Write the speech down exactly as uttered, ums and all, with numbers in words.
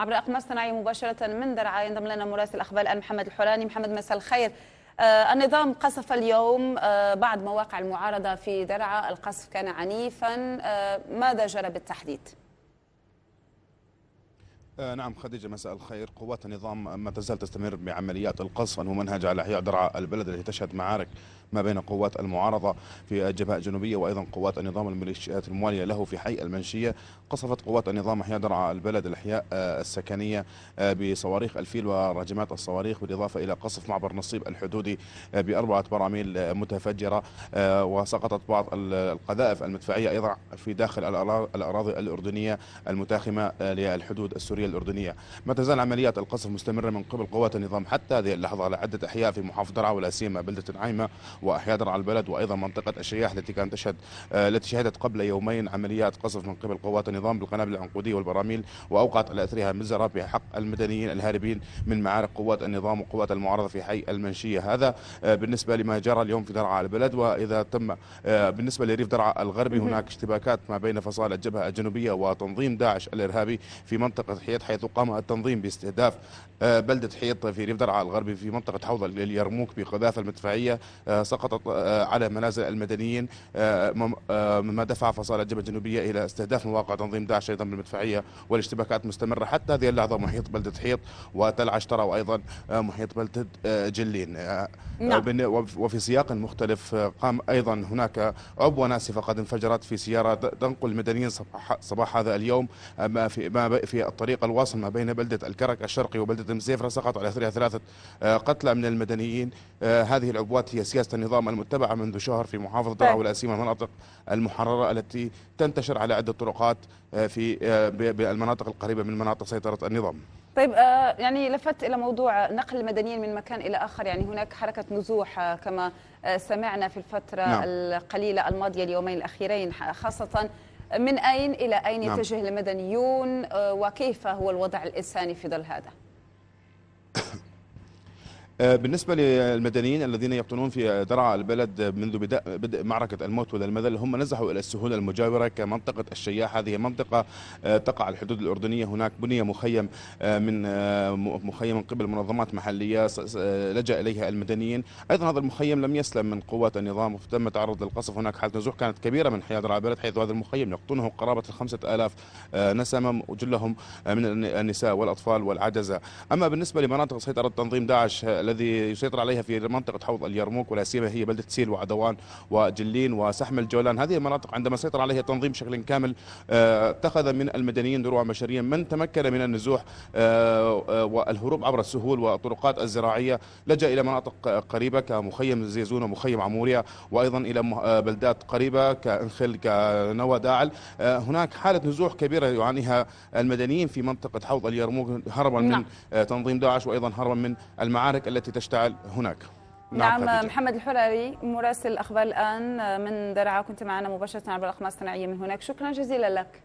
عبر أقمار صناعية مباشرة من درعا. ينضم لنا مراسل الأخبار الآن محمد الحوراني. محمد، مساء الخير. النظام قصف اليوم بعض مواقع المعارضة في درعا، القصف كان عنيفا، ماذا جرى بالتحديد؟ نعم خديجة، مساء الخير. قوات النظام ما تزال تستمر بعمليات القصف الممنهجة على أحياء درعا البلد التي تشهد معارك ما بين قوات المعارضة في الجبهة الجنوبية وأيضا قوات النظام الميليشيات الموالية له في حي المنشية. قصفت قوات النظام أحياء درعا البلد الأحياء السكنية بصواريخ الفيل وراجمات الصواريخ، بالإضافة إلى قصف معبر نصيب الحدودي بأربعة براميل متفجرة، وسقطت بعض القذائف المدفعية أيضا في داخل الأراضي الأردنية المتاخمة للحدود السورية الأردنية. ما تزال عمليات القصف مستمرة من قبل قوات النظام حتى هذه اللحظة على عدة أحياء في محافظة درعا، ولا سيما بلدة نعيمة وأحياء درعا البلد، وأيضا منطقة الشياح التي كانت تشهد التي شهدت قبل يومين عمليات قصف من قبل قوات النظام بالقنابل العنقودية والبراميل، وأوقعت على أثرها مزرعة بحق المدنيين الهاربين من معارك قوات النظام وقوات المعارضة في حي المنشية. هذا بالنسبة لما جرى اليوم في درعا البلد. وإذا تم بالنسبة لريف درعا الغربي، هناك اشتباكات ما بين فصائل الجبهة الجنوبية وتنظيم داعش الإرهابي في منطقة حيط، حيث قام التنظيم باستهداف بلدة حيط في ريف درعا الغربي في منطقة حوض اليرموك بقذافة المدفعية سقطت على منازل المدنيين، مما دفع فصائل الجبهة الجنوبية إلى استهداف مواقع تنظيم داعش أيضا بالمدفعية، والاشتباكات مستمرة حتى هذه اللحظة محيط بلدة حيط وتل عشترة وأيضا محيط بلدة جلين. نعم. وفي سياق مختلف قام أيضا هناك عبوة ناسفة قد انفجرت في سيارة تنقل المدنيين صباح هذا اليوم في الطريق الواصل ما بين بلدة الكرك الشرقي وبلدة المزيفره، سقط على أثرها ثلاثة قتلى من المدنيين. هذه العبوات هي سياسة النظام المتبعة منذ شهر في محافظة درعا، ولا سيما المناطق المحررة التي تنتشر على عدة طرقات في بالمناطق القريبة من مناطق سيطرة النظام. طيب، يعني لفت إلى موضوع نقل المدنيين من مكان إلى آخر، يعني هناك حركة نزوح كما سمعنا في الفترة نعم. القليلة الماضية اليومين الأخيرين، خاصة من أين إلى أين نعم. يتجه المدنيون، وكيف هو الوضع الإنساني في ظل هذا؟ بالنسبة للمدنيين الذين يقطنون في درعا البلد منذ بدء معركة الموت والمذل، هم نزحوا إلى السهول المجاورة كمنطقة الشياح. هذه منطقة تقع على الحدود الأردنية، هناك بني مخيم من مخيم من قبل منظمات محلية لجأ إليها المدنيين. أيضا هذا المخيم لم يسلم من قوات النظام وتم تعرض للقصف. هناك حالة نزوح كانت كبيرة من حياد درعا البلد، حيث هذا المخيم يقطنه قرابة خمسة آلاف نسمة، جلهم من النساء والأطفال والعجزة. أما بالنسبة لمناطق سيطرة تنظيم داعش الذي يسيطر عليها في منطقة حوض اليرموك، ولا سيما هي بلدة سيل وعدوان وجلين وسحم الجولان، هذه المناطق عندما سيطر عليها التنظيم بشكل كامل اتخذ من المدنيين دروعا بشريا. من تمكن من النزوح والهروب عبر السهول والطرقات الزراعية لجأ إلى مناطق قريبة كمخيم زيزون ومخيم عموريا، وأيضا إلى بلدات قريبة كأنخل كنوى داعل. هناك حالة نزوح كبيرة يعانيها المدنيين في منطقة حوض اليرموك هربا من تنظيم داعش، وأيضا هربا من المعارك التي تشتعل هناك. نعم, نعم محمد الحرري مراسل الأخبار الآن من درعا، كنت معنا مباشرة عبر الأقمار الصناعية من هناك، شكرا جزيلا لك.